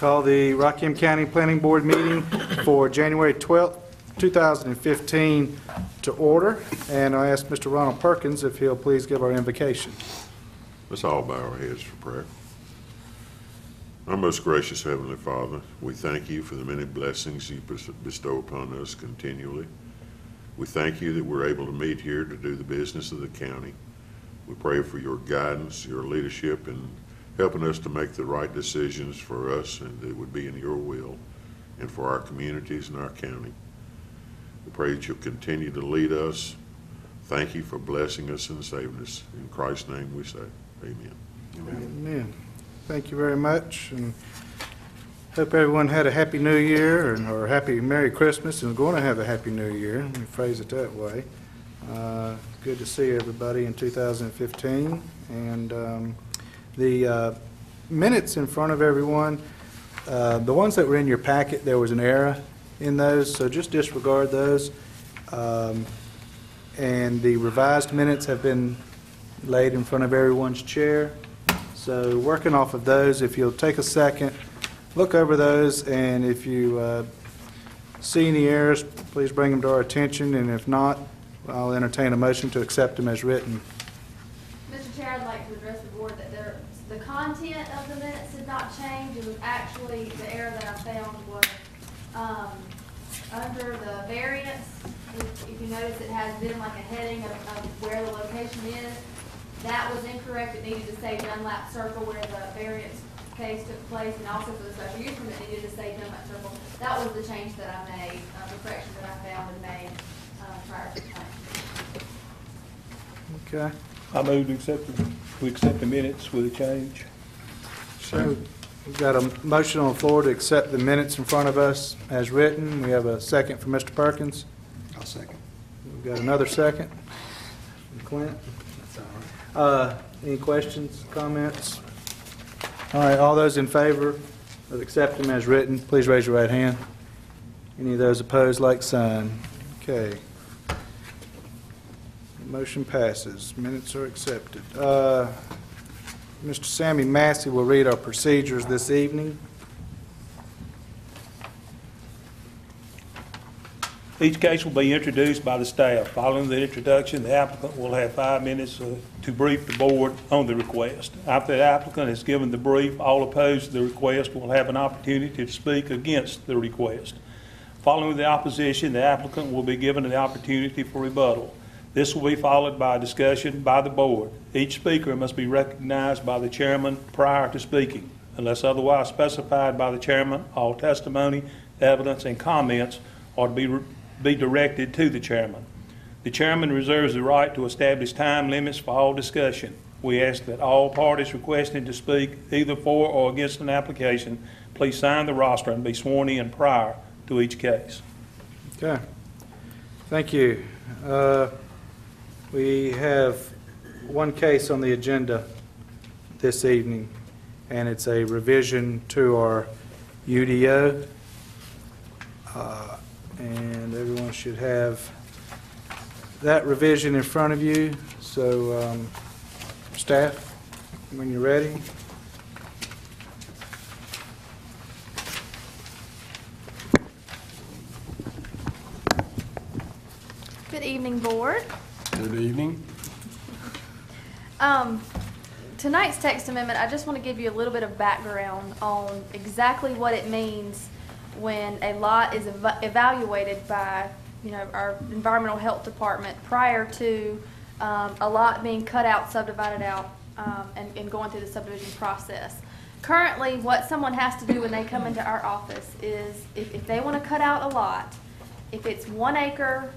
Call the Rockingham County Planning Board meeting for January 12th, 2015 to order, and I ask Mr. Ronald Perkins if he'll please give our invocation. Let's all bow our heads for prayer. Our most gracious Heavenly Father, we thank you for the many blessings you bestow upon us continually. We thank you that we're able to meet here to do the business of the county. We pray for your guidance, your leadership, and helping us to make the right decisions for us and that would be in your will and for our communities and our county. We pray that you'll continue to lead us. Thank you for blessing us and saving us. In Christ's name we say, amen. Amen. Amen. Thank you very much, and hope everyone had a happy new year or happy Merry Christmas and going to have a happy new year. Let me phrase it that way. Good to see everybody in 2015, and the minutes in front of everyone, the ones that were in your packet, there was an error in those, so just disregard those. And the revised minutes have been laid in front of everyone's chair. So working off of those, if you'll take a second, look over those, and if you see any errors, please bring them to our attention, and if not, I'll entertain a motion to accept them as written. Mr. Chair, I'd like to address the board that the content of the minutes did not change. It was actually the error that I found was under the variance. If you notice, it has been like a heading of where the location is. That was incorrect. It needed to say Dunlap Circle where the variance case took place, and also for the special use permit, it needed to say Dunlap Circle. That was the change that I made, the correction that I found and made prior to the time. Okay. I move to accept the minutes with a change. So we've got a motion on the floor to accept the minutes in front of us as written. We have a second for Mr. Perkins. I'll second. We've got another second. Clint? That's all right. Any questions, comments? All right, all those in favor of accepting them as written, please raise your right hand. Any of those opposed, like sign. Okay. Motion passes. Minutes are accepted. Mr. Sammy Massey will read our procedures this evening. Each case will be introduced by the staff. Following the introduction, the applicant will have 5 minutes to brief the board on the request. After the applicant has given the brief, all opposed to the request will have an opportunity to speak against the request. Following the opposition, the applicant will be given the opportunity for rebuttal. This will be followed by a discussion by the board. Each speaker must be recognized by the chairman prior to speaking. Unless otherwise specified by the chairman, all testimony, evidence, and comments are to be directed to the chairman. The chairman reserves the right to establish time limits for all discussion. We ask that all parties requested to speak either for or against an application, please sign the roster and be sworn in prior to each case. Okay. Thank you. We have one case on the agenda this evening, and it's a revision to our UDO, and everyone should have that revision in front of you. So staff, when you're ready. Good evening, board. Good evening. Tonight's text amendment, I just want to give you a little bit of background on exactly what it means when a lot is evaluated by, you know, our environmental health department prior to a lot being cut out, subdivided out, and going through the subdivision process. Currently, what someone has to do when they come into our office is if they want to cut out a lot, if it's 1 acre,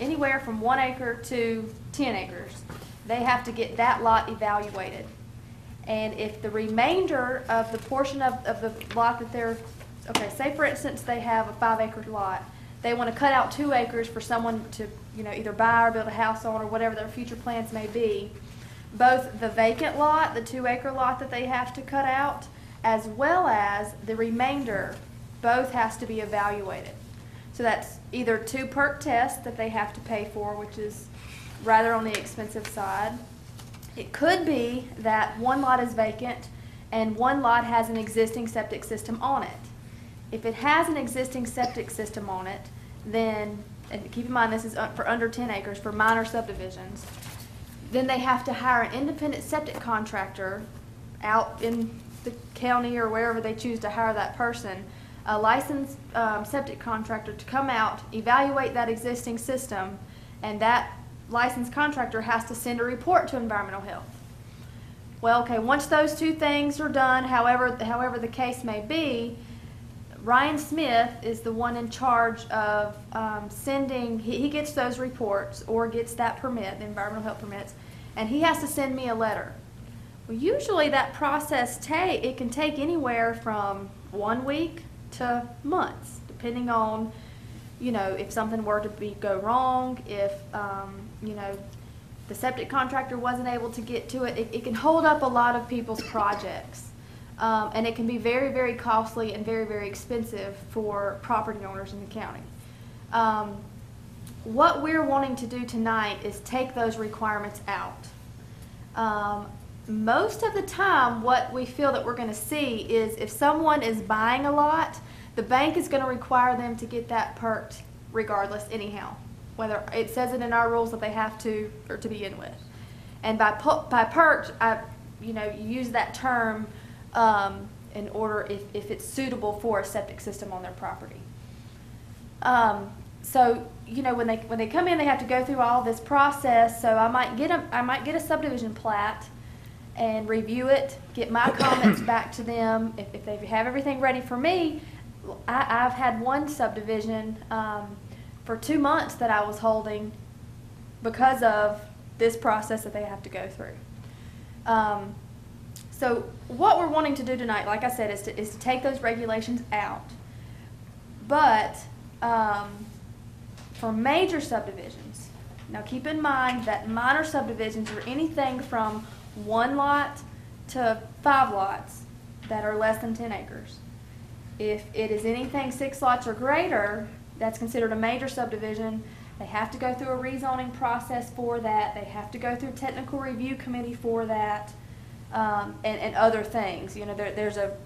anywhere from 1 acre to 10 acres, they have to get that lot evaluated. And if the remainder of the portion of the lot that they're, okay, say for instance they have a 5 acre lot, they want to cut out 2 acres for someone to, you know, either buy or build a house on or whatever their future plans may be, both the vacant lot, the 2 acre lot that they have to cut out, as well as the remainder, both has to be evaluated. So that's either 2 PERC tests that they have to pay for, which is rather on the expensive side. It could be that one lot is vacant and one lot has an existing septic system on it. If it has an existing septic system on it, then, and keep in mind this is for under 10 acres, for minor subdivisions, then they have to hire an independent septic contractor out in the county or wherever they choose to hire that person, a licensed septic contractor to come out, evaluate that existing system, and that licensed contractor has to send a report to environmental health. Well, okay, once those two things are done, however the case may be, Ryan Smith is the one in charge of sending, he gets those reports or gets that permit, the environmental health permits, and he has to send me a letter. Well, usually that process, it can take anywhere from 1 week to months, depending on, you know, if something were to go wrong, if, you know, the septic contractor wasn't able to get to it. It can hold up a lot of people's projects. And it can be very, very costly and very, very expensive for property owners in the county. What we're wanting to do tonight is take those requirements out. Most of the time, what we feel that we're going to see is if someone is buying a lot, the bank is going to require them to get that PERC'd regardless anyhow, whether it says it in our rules that they have to or to begin with. And by PERC'd, you know, you use that term in order if it's suitable for a septic system on their property. So you know, when they come in, they have to go through all this process. So I might get a subdivision plat and review it, get my comments back to them. If they have everything ready for me, I've had one subdivision for 2 months that I was holding because of this process that they have to go through. So what we're wanting to do tonight, like I said, is to take those regulations out. But for major subdivisions, now keep in mind that minor subdivisions are anything from 1 lot to 5 lots that are less than 10 acres. If it is anything 6 lots or greater, that's considered a major subdivision. They have to go through a rezoning process for that. They have to go through technical review committee for that. And other things, you know, there's a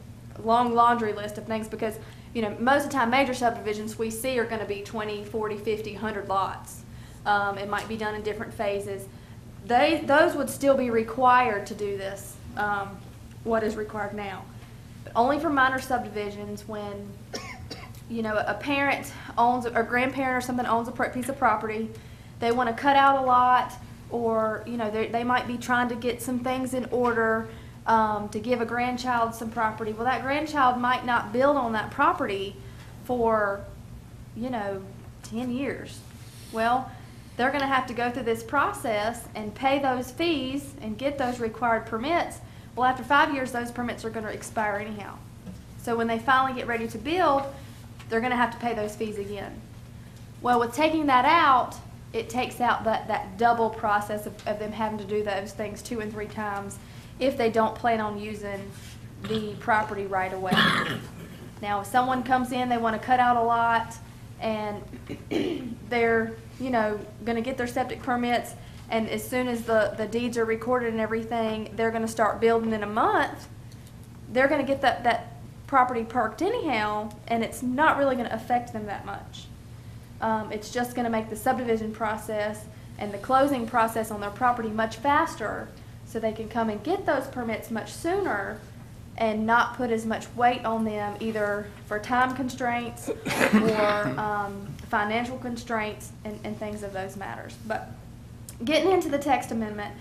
long laundry list of things because, you know, most of the time major subdivisions we see are going to be 20, 40, 50, 100 lots. It might be done in different phases. Those would still be required to do this, what is required now. But only for minor subdivisions when, you know, a parent owns, or grandparent or something owns a piece of property, they want to cut out a lot, or you know they might be trying to get some things in order to give a grandchild some property. Well, that grandchild might not build on that property for, you know, 10 years. Well, they're going to have to go through this process and pay those fees and get those required permits. Well, after 5 years, those permits are going to expire anyhow. So when they finally get ready to build, they're going to have to pay those fees again. Well, with taking that out, it takes out that double process of them having to do those things 2 and 3 times if they don't plan on using the property right away. Now, if someone comes in, they want to cut out a lot, and they're, you know, going to get their septic permits, and as soon as the deeds are recorded and everything, they're going to start building in a month. They're going to get that property PERC'd anyhow, and it's not really going to affect them that much. It's just going to make the subdivision process and the closing process on their property much faster, so they can come and get those permits much sooner and not put as much weight on them either for time constraints or financial constraints and things of those matters. But getting into the text amendment,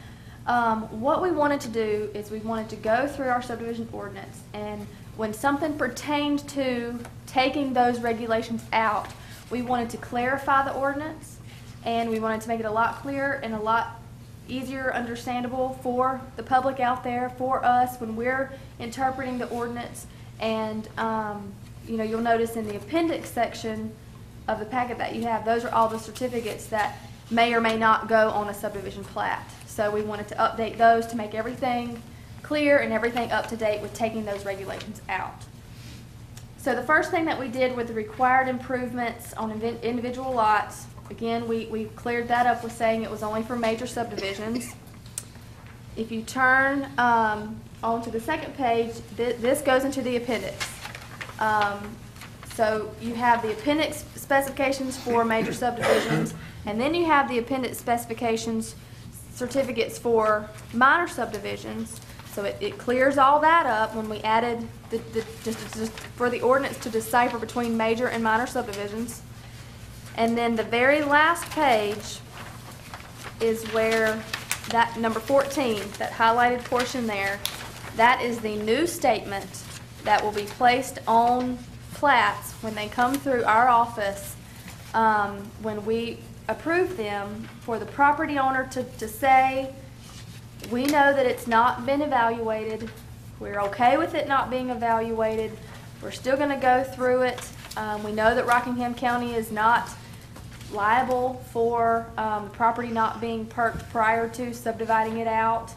what we wanted to do is we wanted to go through our subdivision ordinance, and when something pertained to taking those regulations out, we wanted to clarify the ordinance, and we wanted to make it a lot clearer and a lot easier understandable for the public out there, for us when we're interpreting the ordinance. And you know, you'll notice in the appendix section of the packet that you have, those are all the certificates that may or may not go on a subdivision plat. So we wanted to update those to make everything clear and everything up to date with taking those regulations out. So the first thing that we did with the required improvements on individual lots, again, we cleared that up with saying it was only for major subdivisions. If you turn onto the second page, this goes into the appendix. So you have the appendix specifications for major subdivisions, and then you have the appendix specifications certificates for minor subdivisions. So it clears all that up when we added just for the ordinance to decipher between major and minor subdivisions. And then the very last page is where that number 14, that highlighted portion there, that is the new statement that will be placed on plats when they come through our office when we approve them, for the property owner to say, we know that it's not been evaluated, we're okay with it not being evaluated, we're still going to go through it. We know that Rockingham County is not liable for property not being perked prior to subdividing it out.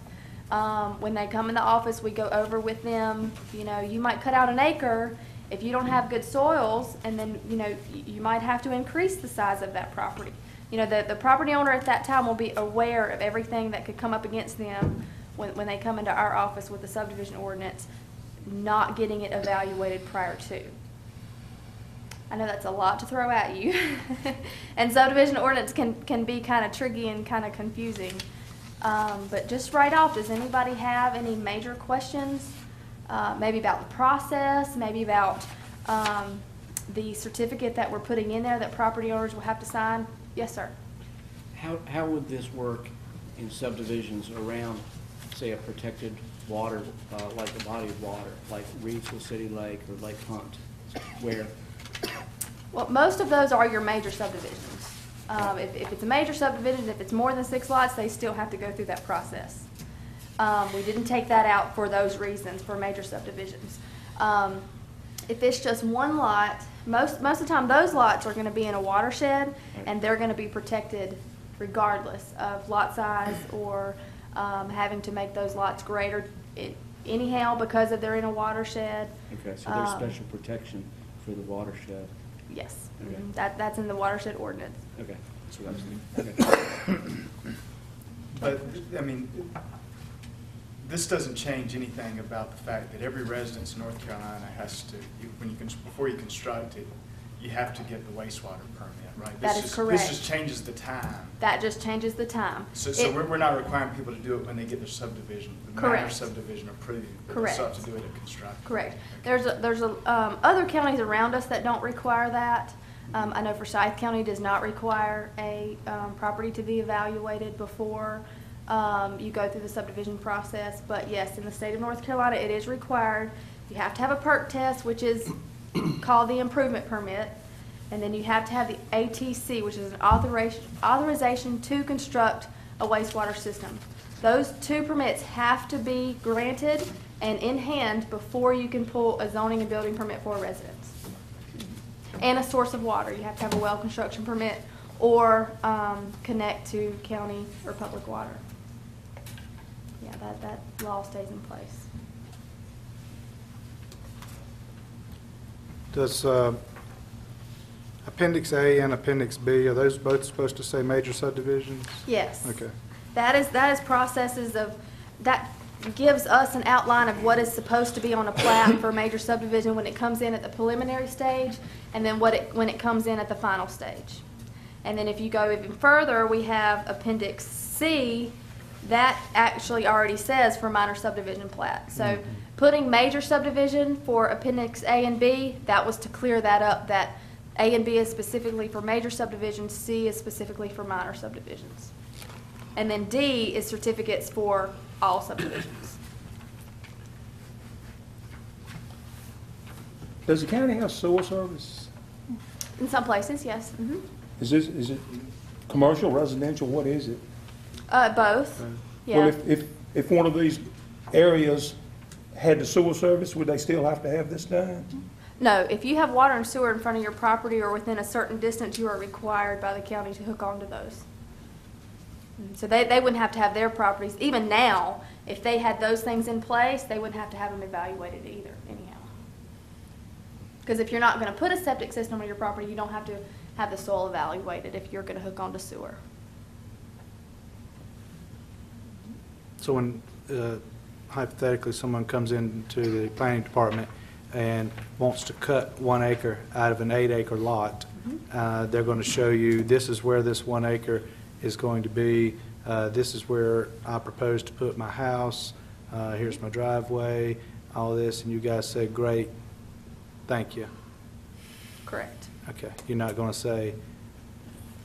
When they come in the office, we go over with them, you know, you might cut out an acre if you don't have good soils, and then, you know, you might have to increase the size of that property. You know, the property owner at that time will be aware of everything that could come up against them when they come into our office with the subdivision ordinance, not getting it evaluated prior to. I know that's a lot to throw at you. And subdivision ordinance can be kind of tricky and kind of confusing. But just right off, does anybody have any major questions? Maybe about the process, maybe about the certificate that we're putting in there that property owners will have to sign? Yes, sir. How would this work in subdivisions around, say, a protected water, like a body of water, like Reville City Lake or Lake Hunt, where? Well, most of those are your major subdivisions. If it's a major subdivision, if it's more than 6 lots, they still have to go through that process. We didn't take that out for those reasons, for major subdivisions. If it's just 1 lot, most of the time those lots are going to be in a watershed, and they're going to be protected regardless of lot size or having to make those lots greater anyhow because of they're in a watershed. Okay, so there's special protection for the watershed. Yes, okay. That's in the watershed ordinance. Okay, so that's okay. But I mean, this doesn't change anything about the fact that every residence in North Carolina has to, before you construct it, you have to get the wastewater permit, right? That is correct. This just changes the time. That just changes the time. So we're not requiring people to do it when they get their subdivision, the minor subdivision approved. Correct. They still have to do it at construction. Correct. Okay. There's other counties around us that don't require that. I know Forsyth County does not require a property to be evaluated before you go through the subdivision process, but yes, in the state of North Carolina, it is required. You have to have a PERC test, which is called the improvement permit, and then you have to have the ATC, which is an authorization to construct a wastewater system. Those 2 permits have to be granted and in hand before you can pull a zoning and building permit for a residence. And a source of water. You have to have a well construction permit or connect to county or public water. Yeah, that law stays in place. Does Appendix A and Appendix B, are those both supposed to say major subdivisions? Yes. Okay. That is processes of, that gives us an outline of what is supposed to be on a plat for major subdivision when it comes in at the preliminary stage, and then when it comes in at the final stage. And then if you go even further, we have Appendix C, that actually already says for minor subdivision plat. So putting major subdivision for Appendix A and B, that was to clear that up, that A and B is specifically for major subdivisions, C is specifically for minor subdivisions. And then D is certificates for all subdivisions. Does the county have sewer service? In some places, yes. Mm-hmm. Is it commercial, residential, what is it? Both. Okay. Yeah. Well, if one of these areas had the sewer service, would they still have to have this done? No, if you have water and sewer in front of your property or within a certain distance, you are required by the county to hook onto those. So they wouldn't have to have their properties. Even now, if they had those things in place, they wouldn't have to have them evaluated either, anyhow. Because if you're not going to put a septic system on your property, you don't have to have the soil evaluated if you're going to hook onto sewer. So when hypothetically someone comes into the planning department and wants to cut 1 acre out of an 8-acre lot, they're going to show you this is where this 1 acre is going to be, this is where I propose to put my house, here's my driveway, all this, and you guys say, great, thank you. Correct. Okay, you're not going to say,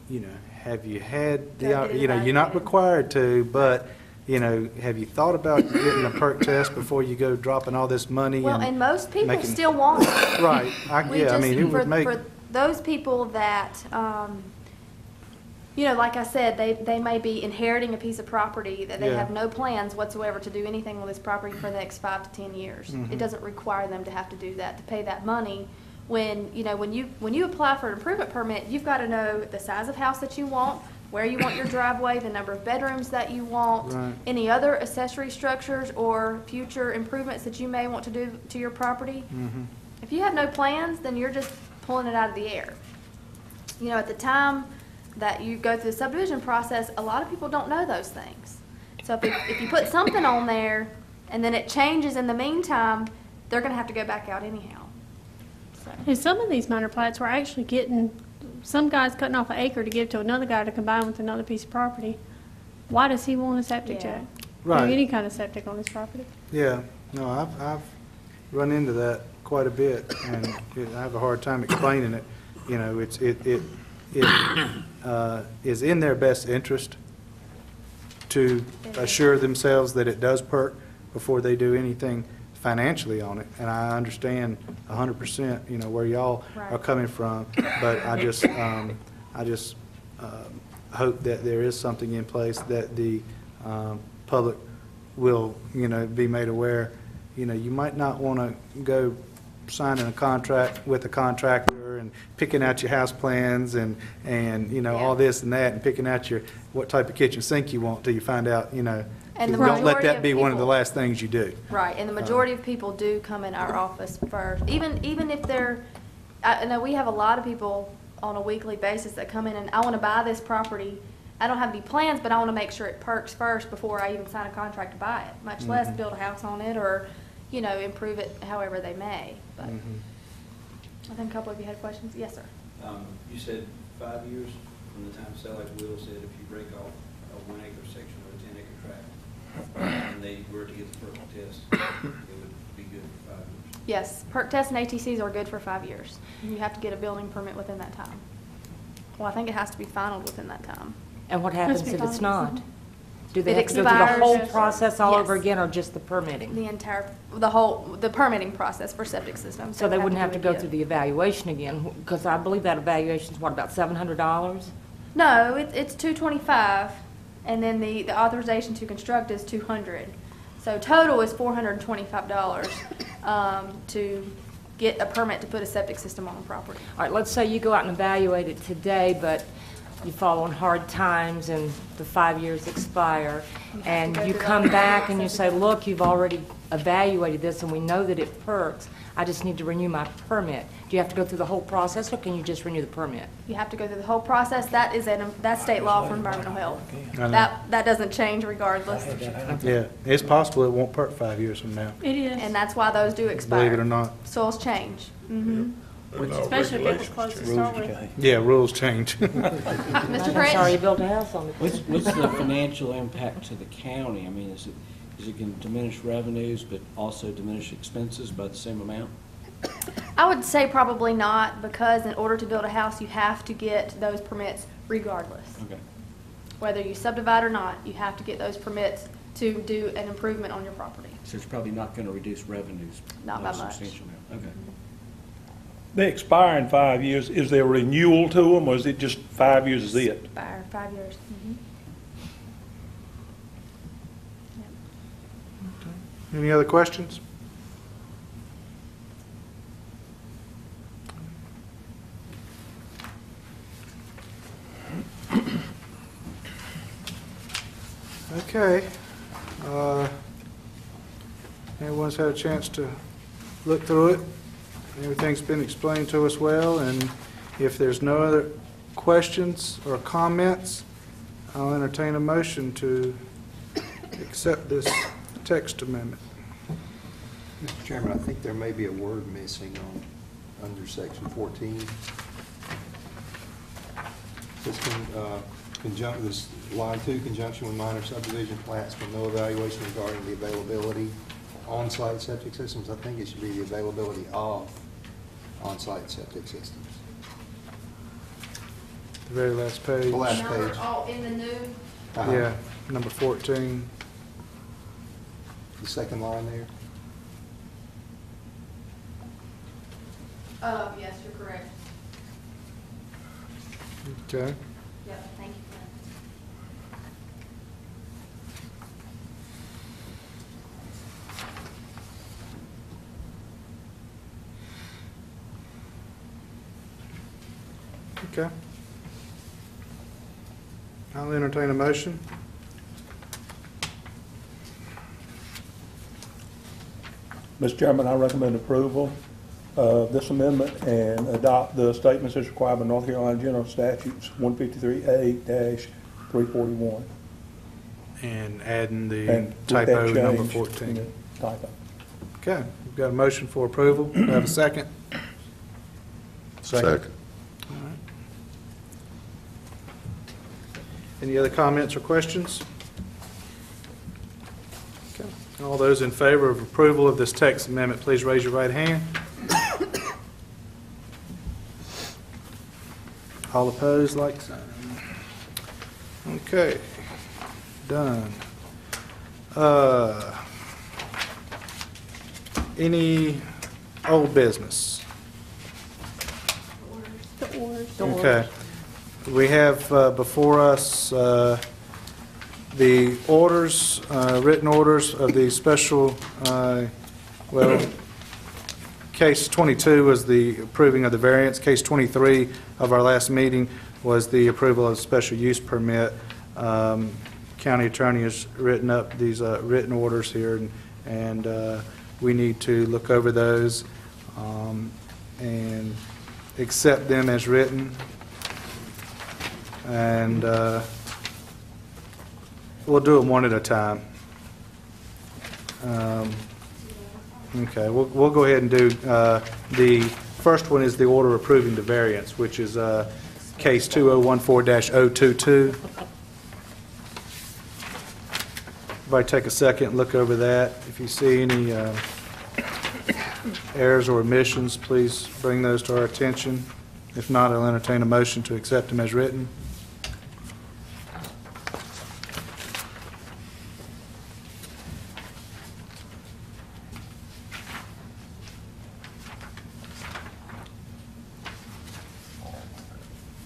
you know, have you had the, you know, you're not required to, but, you know, have you thought about getting a PERC test before you go dropping all this money? Well, and most people making, still want it. Right. For those people that, you know, like I said, they may be inheriting a piece of property that they have no plans whatsoever to do anything with this property for the next 5 to 10 years. Mm-hmm. It doesn't require them to have to do that, to pay that money. When, you know, when you apply for an improvement permit, you've got to know the size of house that you want, where you want your driveway, the number of bedrooms that you want, any other accessory structures or future improvements that you may want to do to your property. Mm-hmm. If you have no plans, then you're just pulling it out of the air. You know, at the time that you go through the subdivision process, a lot of people don't know those things. So if you put something on there and then it changes in the meantime, they're going to have to go back out anyhow. And some of these minor plats were actually getting, some guy's cutting off an acre to give to another guy to combine with another piece of property. Why does he want a septic check? Right. Or any kind of septic on his property. Yeah. No, I've run into that quite a bit, and I have a hard time explaining it. You know, it is in their best interest to assure themselves that it does PERC before they do anything financially on it, and I understand 100%, you know, where y'all are coming from, but I just hope that there is something in place that the public will, you know, be made aware. You know, you might not want to go signing a contract with a contractor and picking out your house plans and you know all this and that, and picking out your what type of kitchen sink you want till you find out, you know. And don't let that be one of the last things you do. Right, and the majority of people do come in our office first. Even if they're, I know we have a lot of people on a weekly basis that come in and I want to buy this property. I don't have any plans, but I want to make sure it PERCs first before I even sign a contract to buy it, much less build a house on it or, you know, improve it however they may. But I think a couple of you had questions. Yes, sir. You said 5 years from the time sale, like Will said, if you break off a 1 acre section or a 10-acre tract, and they were to get the PERC test, it would be good for 5 years. Yes, PERC tests and ATCs are good for 5 years. You have to get a building permit within that time. Well, I think it has to be finaled within that time. And what happens if it's not? Do they have to go through the whole process all over again, or just the permitting? The entire, the permitting process for septic systems. So they wouldn't have to go through the evaluation again, because I believe that evaluation is what, about $700? No, it's $225. And then the authorization to construct is $200. So total is $425 to get a permit to put a septic system on a property. All right, let's say you go out and evaluate it today, but you fall on hard times and the 5 years expire. And you come back and you say, look, you've already evaluated this and we know that it PERCs. I just need to renew my permit. Do you have to go through the whole process, or can you just renew the permit? You have to go through the whole process. That is that's state law for environmental health. That doesn't change regardless. Yeah, it's possible it won't PERC 5 years from now. It is, and that's why those do expire. Believe it or not, soils change. Especially if it was close to start with. Yeah, rules change. Mr. Prince, sorry, you built a house on it. What's the financial impact to the county? I mean, is it going to diminish revenues but also diminish expenses by the same amount? I would say probably not, because in order to build a house, you have to get those permits regardless. Okay. Whether you subdivide or not, you have to get those permits to do an improvement on your property. So it's probably not going to reduce revenues. Not by much. Okay. They expire in 5 years. Is there a renewal to them, or is it just 5 years is it? Expire 5 years. Any other questions? Okay. Everyone's had a chance to look through it. Everything's been explained to us well, and if there's no other questions or comments, I'll entertain a motion to accept this text amendment. Mr. Chairman, I think there may be a word missing on under section 14. This line 2, conjunction with minor subdivision plats for no evaluation regarding the availability on-site septic systems. I think it should be the availability of on-site septic systems. The very last page. The last page. Oh, in the new? Yeah, number 14. The second line there. Yes, you're correct. Okay. Yeah, thank you. Okay. I'll entertain a motion. Mr. Chairman, I recommend approval of this amendment and adopt the statements as required by North Carolina General Statutes 153A-341. And adding the typo number 14. Typo. Okay. We've got a motion for approval. Do I have a second? Second. All right. Any other comments or questions? Okay. All those in favor of approval of this text amendment, please raise your right hand. All opposed, like sign. Okay, done. Any old business? The orders. Okay. We have before us the orders, written orders of the special, Case 22 was the approving of the variance. Case 23 of our last meeting was the approval of special use permit. County attorney has written up these written orders here, and we need to look over those and accept them as written. And we'll do them one at a time. Okay, we'll go ahead and do the first one is the order approving the variance, which is case 2014-022. Everybody take a second, look over that. If you see any errors or omissions, please bring those to our attention. If not, I'll entertain a motion to accept them as written.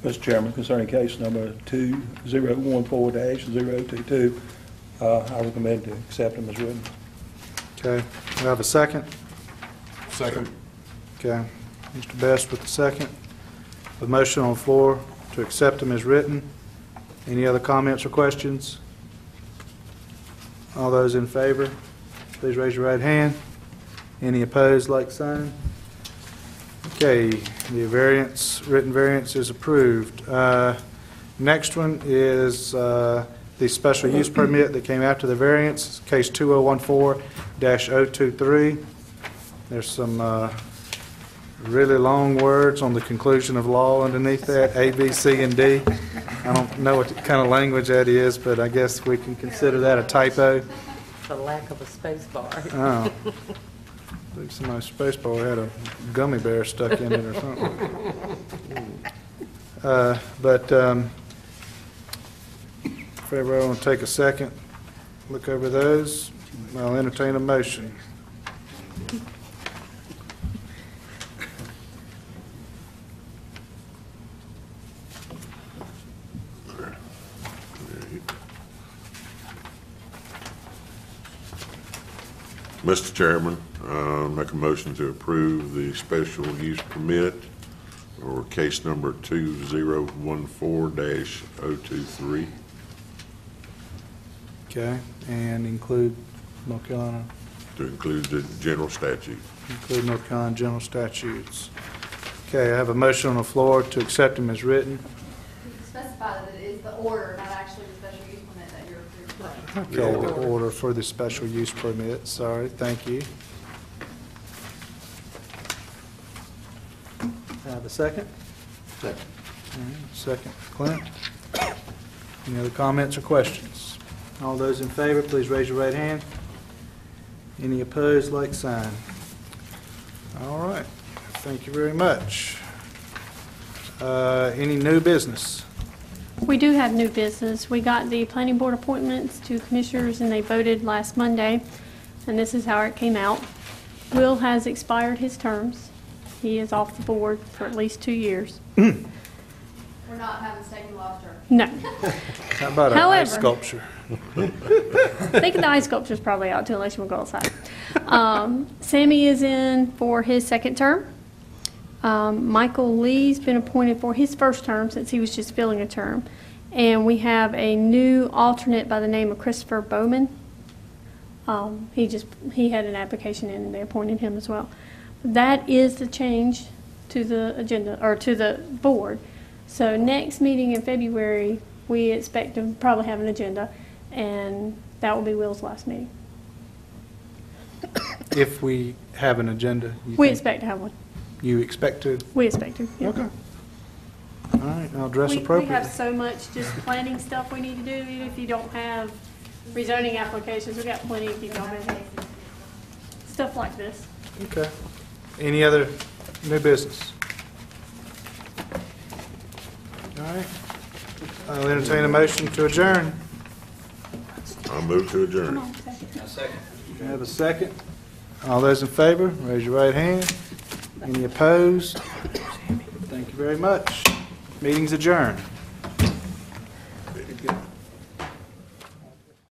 Mr. Chairman, concerning case number 2014-022, I recommend to accept them as written. Okay. Do I have a second? Second. Okay. Mr. Best with the second. The motion on the floor to accept them as written. Any other comments or questions? All those in favor, please raise your right hand. Any opposed, like sign. Okay, the variance, written variance is approved. Next one is the special use permit that came after the variance, case 2014-023. There's some really long words on the conclusion of law underneath that, A, B, C, and D. I don't know what kind of language that is, but I guess we can consider that a typo. The lack of a space bar. Oh. I think somebody's space ball had a gummy bear stuck in it or something. If everybody want to take a second, look over those, I'll entertain a motion. Mr. Chairman, make a motion to approve the special use permit or case number 2014-023. Okay, and include North Carolina? To include the general statute. Include North Carolina general statutes. Okay, I have a motion on the floor to accept them as written. specify that it is the order, not actually the special use permit that you're approving. Okay, yeah, the order for the special use permit. Sorry, thank you. Have a second? Second. All right, second, Clint. Any other comments or questions? All those in favor, please raise your right hand. Any opposed, like sign. All right, thank you very much. Any new business? We do have new business. We got the planning board appointments to commissioners and they voted last Monday, and this is how it came out. Will has expired his terms. He is off the board for at least 2 years. Mm. We're not having steak and lobster. No. How about an ice sculpture? I think the ice sculpture is probably out too, unless you want to go outside. Sammy is in for his second term. Michael Lee's been appointed for his first term since he was just filling a term. And we have a new alternate by the name of Christopher Bowman. He had an application in and they appointed him as well. That is the change to the agenda, or to the board. So next meeting in February, we expect to probably have an agenda, and that will be Will's last meeting. If we have an agenda, we expect to have one. You expect to? We expect to. Yeah. Okay. All right, I'll dress appropriately. We have so much just planning stuff we need to do. Even if you don't have rezoning applications, we've got plenty if you don't have stuff like this. Okay. Any other new business? All right. I'll entertain a motion to adjourn. I'll move to adjourn. A second. You have a second. All those in favor, raise your right hand. Any opposed? Thank you very much. Meeting's adjourned.